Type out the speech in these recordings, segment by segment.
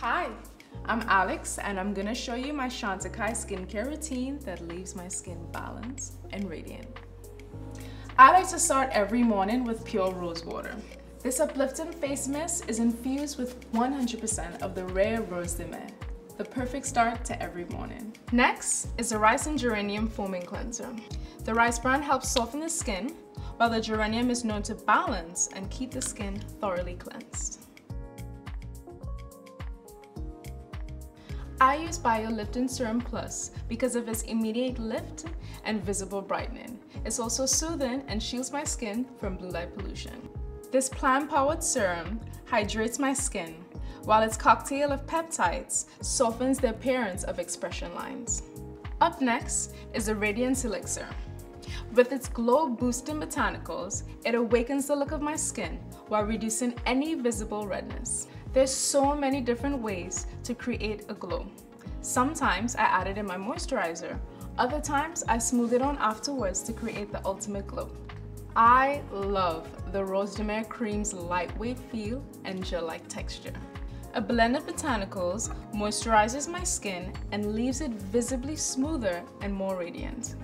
Hi, I'm Alex and I'm gonna show you my Chantecaille skincare routine that leaves my skin balanced and radiant. I like to start every morning with pure rose water. This uplifting face mist is infused with 100% of the rare Rose de Mai, the perfect start to every morning. Next is the Rice and Geranium Foaming Cleanser. The rice bran helps soften the skin, while the geranium is known to balance and keep the skin thoroughly cleansed. I use Bio Lifting Serum Plus because of its immediate lift and visible brightening. It's also soothing and shields my skin from blue light pollution. This plant-powered serum hydrates my skin, while its cocktail of peptides softens the appearance of expression lines. Up next is the Radiance Elixir. With its glow-boosting botanicals, it awakens the look of my skin while reducing any visible redness. There's so many different ways to create a glow. Sometimes I add it in my moisturizer, other times I smooth it on afterwards to create the ultimate glow. I love the Rose de Mai cream's lightweight feel and gel-like texture. A blend of botanicals moisturizes my skin and leaves it visibly smoother and more radiant.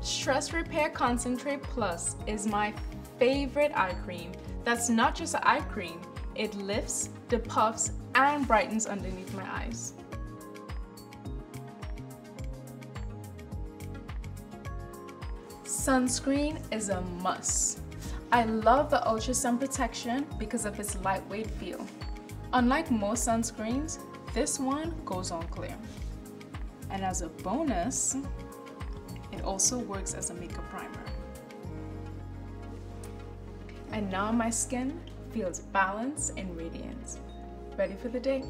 Stress Repair Concentrate Plus is my favorite eye cream that's not just an eye cream, it lifts, depuffs, and brightens underneath my eyes. Sunscreen is a must. I love the Ultra Sun Protection because of its lightweight feel. Unlike most sunscreens, this one goes on clear. And as a bonus, it also works as a makeup primer. And now my skin feels balanced and radiant. Ready for the day.